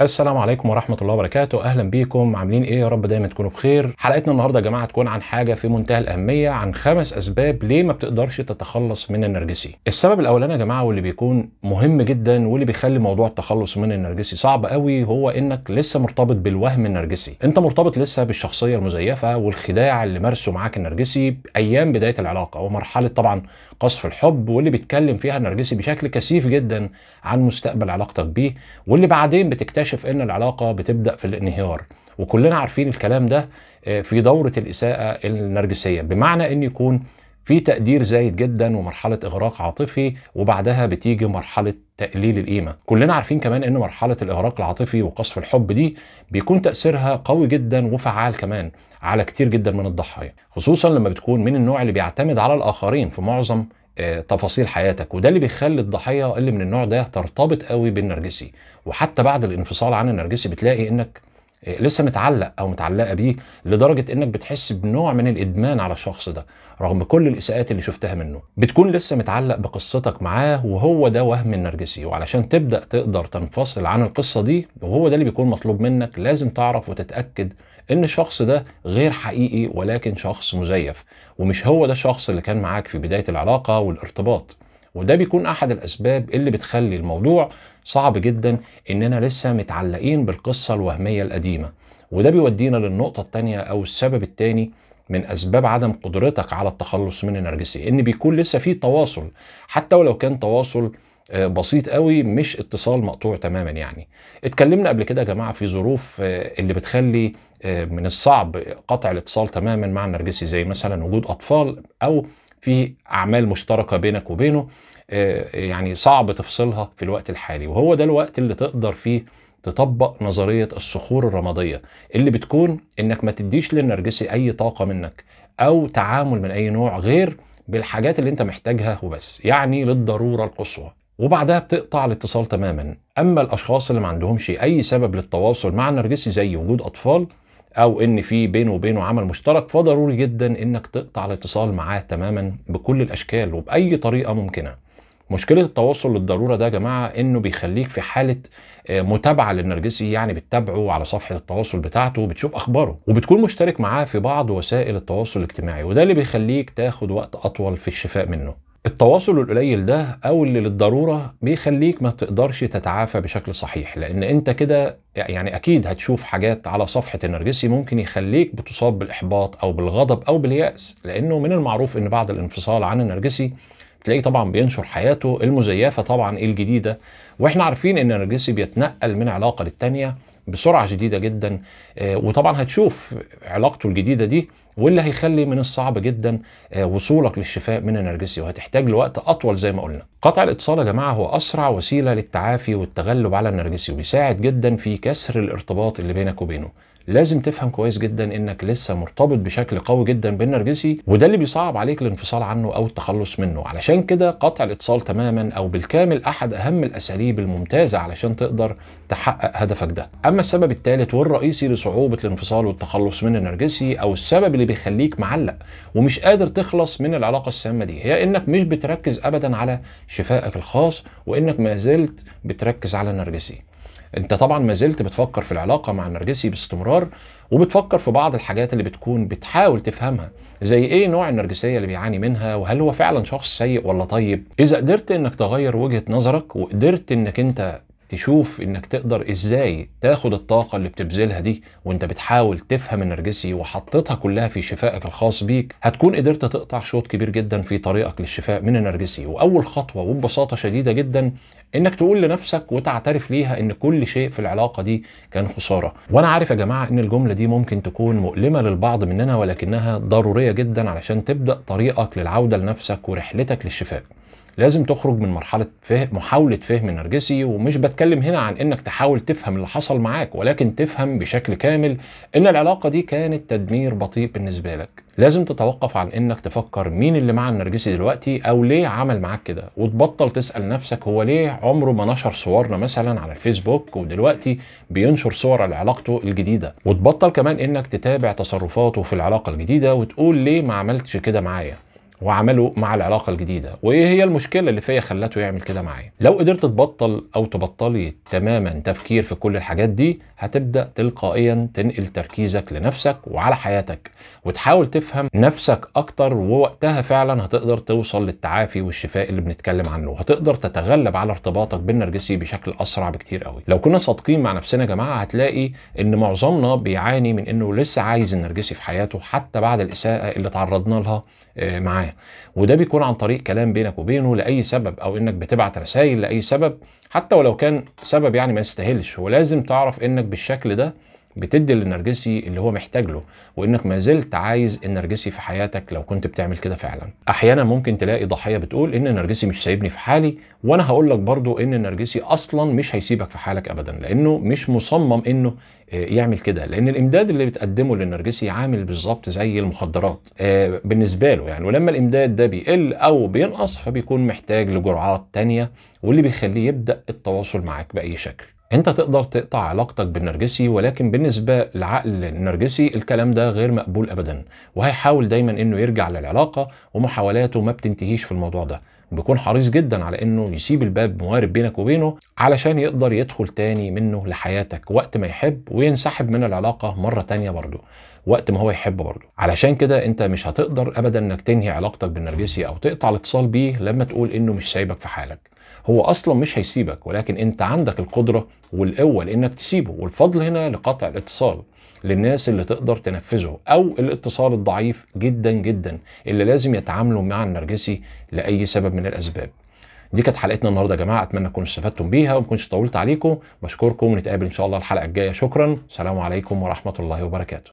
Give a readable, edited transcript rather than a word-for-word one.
السلام عليكم ورحمة الله وبركاته، أهلا بيكم. عاملين إيه؟ يا رب دايما تكونوا بخير. حلقتنا النهاردة يا جماعة هتكون عن حاجة في منتهى الأهمية، عن 5 أسباب ليه ما بتقدرش تتخلص من النرجسي. السبب الأولاني يا جماعة واللي بيكون مهم جدا واللي بيخلي موضوع التخلص من النرجسي صعب قوي، هو إنك لسه مرتبط بالوهم النرجسي. أنت مرتبط لسه بالشخصية المزيفة والخداع اللي مارسه معاك النرجسي أيام بداية العلاقة ومرحلة طبعا قصف الحب، واللي بيتكلم فيها النرجسي بشكل كثيف جدا عن مستقبل علاقتك بيه، واللي بعدين بتكتشف ان العلاقه بتبدا في الانهيار. وكلنا عارفين الكلام ده في دوره الاساءه النرجسيه، بمعنى ان يكون في تقدير زايد جدا ومرحله اغراق عاطفي، وبعدها بتيجي مرحله تقليل القيمه. كلنا عارفين كمان ان مرحله الاغراق العاطفي وقصف الحب دي بيكون تاثيرها قوي جدا وفعال كمان على كتير جدا من الضحايا، خصوصا لما بتكون من النوع اللي بيعتمد على الاخرين في معظم تفاصيل حياتك، وده اللي بيخلي الضحيه اللي من النوع ده ترتبط قوي بالنرجسي. وحتى بعد الانفصال عن النرجسي بتلاقي انك لسه متعلق او متعلقه بيه، لدرجه انك بتحس بنوع من الادمان على الشخص ده رغم كل الاساءات اللي شفتها منه. بتكون لسه متعلق بقصتك معاه، وهو ده وهم النرجسي. وعلشان تبدا تقدر تنفصل عن القصه دي، وهو ده اللي بيكون مطلوب منك، لازم تعرف وتتاكد ان الشخص ده غير حقيقي ولكن شخص مزيف، ومش هو ده الشخص اللي كان معاك في بدايه العلاقه والارتباط. وده بيكون احد الاسباب اللي بتخلي الموضوع صعب جدا، اننا لسه متعلقين بالقصه الوهميه القديمه. وده بيودينا للنقطه الثانيه او السبب الثاني من اسباب عدم قدرتك على التخلص من النرجسي، ان بيكون لسه في تواصل، حتى ولو كان تواصل بسيط قوي مش اتصال مقطوع تماما. يعني اتكلمنا قبل كده يا جماعه في ظروف اللي بتخلي من الصعب قطع الاتصال تماما مع النرجسي، زي مثلا وجود اطفال او في اعمال مشتركه بينك وبينه يعني صعب تفصلها في الوقت الحالي. وهو ده الوقت اللي تقدر فيه تطبق نظريه الصخور الرماديه، اللي بتكون انك ما تديش للنرجسي اي طاقه منك او تعامل من اي نوع غير بالحاجات اللي انت محتاجها وبس، يعني للضروره القصوى، وبعدها بتقطع الاتصال تماما. اما الاشخاص اللي ما عندهمش اي سبب للتواصل مع النرجسي، زي وجود اطفال او ان في بينه وبينه عمل مشترك، فضروري جدا انك تقطع الاتصال معاه تماما بكل الاشكال وباي طريقه ممكنه. مشكله التواصل للضروره ده يا جماعه انه بيخليك في حاله متابعه للنرجسي، يعني بتتابعه على صفحه التواصل بتاعته وبتشوف اخباره، وبتكون مشترك معاه في بعض وسائل التواصل الاجتماعي، وده اللي بيخليك تاخد وقت اطول في الشفاء منه. التواصل القليل ده او اللي للضروره بيخليك ما تقدرش تتعافى بشكل صحيح، لان انت كده يعني اكيد هتشوف حاجات على صفحه النرجسي ممكن يخليك بتصاب بالاحباط او بالغضب او بالياس، لانه من المعروف ان بعد الانفصال عن النرجسي بتلاقيه طبعا بينشر حياته المزيفه طبعا الجديده. واحنا عارفين ان النرجسي بيتنقل من علاقه للتانيه بسرعه شديده جدا، وطبعا هتشوف علاقته الجديده دي، واللي هيخلي من الصعب جدا وصولك للشفاء من النرجسي، وهتحتاج لوقت اطول زي ما قلنا. قطع الاتصال يا جماعه هو اسرع وسيله للتعافي والتغلب على النرجسي، وبيساعد جدا في كسر الارتباط اللي بينك وبينه. لازم تفهم كويس جدا انك لسه مرتبط بشكل قوي جدا بالنرجسي، وده اللي بيصعب عليك الانفصال عنه او التخلص منه. علشان كده قطع الاتصال تماما او بالكامل احد اهم الاساليب الممتازه علشان تقدر تحقق هدفك ده. اما السبب الثالث والرئيسي لصعوبه الانفصال والتخلص من النرجسي، او السبب اللي بيخليك معلق ومش قادر تخلص من العلاقه السامه دي، هي انك مش بتركز ابدا على شفائك الخاص، وانك ما زلت بتركز على النرجسي. انت طبعا ما زلت بتفكر في العلاقه مع النرجسي باستمرار، وبتفكر في بعض الحاجات اللي بتكون بتحاول تفهمها، زي ايه نوع النرجسيه اللي بيعاني منها، وهل هو فعلا شخص سيء ولا طيب. اذا قدرت انك تغير وجهه نظرك، وقدرت انك انت تشوف انك تقدر ازاي تاخد الطاقه اللي بتبذلها دي وانت بتحاول تفهم النرجسي وحطيتها كلها في شفائك الخاص بيك، هتكون قدرت تقطع شوط كبير جدا في طريقك للشفاء من النرجسي. واول خطوه وببساطه شديده جدا انك تقول لنفسك وتعترف ليها ان كل شيء في العلاقه دي كان خساره. وانا عارف يا جماعه ان الجمله دي ممكن تكون مؤلمه للبعض مننا، ولكنها ضروريه جدا علشان تبدا طريقك للعوده لنفسك ورحلتك للشفاء. لازم تخرج من مرحلة محاولة فهم النرجسي، ومش بتكلم هنا عن انك تحاول تفهم اللي حصل معاك، ولكن تفهم بشكل كامل ان العلاقة دي كانت تدمير بطيء بالنسبة لك. لازم تتوقف عن انك تفكر مين اللي مع النرجسي دلوقتي او ليه عمل معاك كده، وتبطل تسأل نفسك هو ليه عمره ما نشر صورنا مثلا على الفيسبوك ودلوقتي بينشر صور على علاقته الجديدة. وتبطل كمان انك تتابع تصرفاته في العلاقة الجديدة وتقول ليه ما عملتش كده معايا. وعمله مع العلاقه الجديده، وايه هي المشكله اللي فيا خلته يعمل كده معايا. لو قدرت تبطل او تبطلي تماما تفكير في كل الحاجات دي، هتبدا تلقائيا تنقل تركيزك لنفسك وعلى حياتك، وتحاول تفهم نفسك اكتر، ووقتها فعلا هتقدر توصل للتعافي والشفاء اللي بنتكلم عنه، وهتقدر تتغلب على ارتباطك بالنرجسي بشكل اسرع بكتير قوي. لو كنا صادقين مع نفسنا يا جماعه، هتلاقي ان معظمنا بيعاني من انه لسه عايز النرجسي في حياته حتى بعد الاساءه اللي تعرضنا لها معاه، وده بيكون عن طريق كلام بينك وبينه لاي سبب، او انك بتبعت رسائل لاي سبب حتى ولو كان سبب يعني ما يستاهلش. ولازم تعرف انك بالشكل ده بتدي للنرجسي اللي هو محتاج له، وانك ما زلت عايز النرجسي في حياتك لو كنت بتعمل كده فعلا. احيانا ممكن تلاقي ضحيه بتقول ان النرجسي مش سايبني في حالي، وانا هقول لك برضو ان النرجسي اصلا مش هيسيبك في حالك ابدا، لانه مش مصمم انه يعمل كده، لان الامداد اللي بتقدمه للنرجسي عامل بالظبط زي المخدرات بالنسبه له يعني، ولما الامداد ده بيقل او بينقص فبيكون محتاج لجرعات تانية، واللي بيخليه يبدا التواصل معاك باي شكل. انت تقدر تقطع علاقتك بالنرجسي، ولكن بالنسبه لعقل النرجسي الكلام ده غير مقبول ابدا، وهيحاول دايما انه يرجع للعلاقه، ومحاولاته ما بتنتهيش في الموضوع ده، وبيكون حريص جدا على انه يسيب الباب موارب بينك وبينه علشان يقدر يدخل تاني منه لحياتك وقت ما يحب، وينسحب من العلاقه مره تانيه برضه وقت ما هو يحب برضه. علشان كده انت مش هتقدر ابدا انك تنهي علاقتك بالنرجسي او تقطع الاتصال بيه لما تقول انه مش سايبك في حالك. هو اصلا مش هيسيبك، ولكن انت عندك القدره والقوه لانك تسيبه، والفضل هنا لقطع الاتصال للناس اللي تقدر تنفذه، او الاتصال الضعيف جدا جدا اللي لازم يتعاملوا مع النرجسي لاي سبب من الاسباب. دي كانت حلقتنا النهارده يا جماعه، اتمنى تكونوا استفدتم بيها وما كنتش طولت عليكم. بشكركم، ونتقابل ان شاء الله الحلقه الجايه. شكرا، سلام عليكم ورحمه الله وبركاته.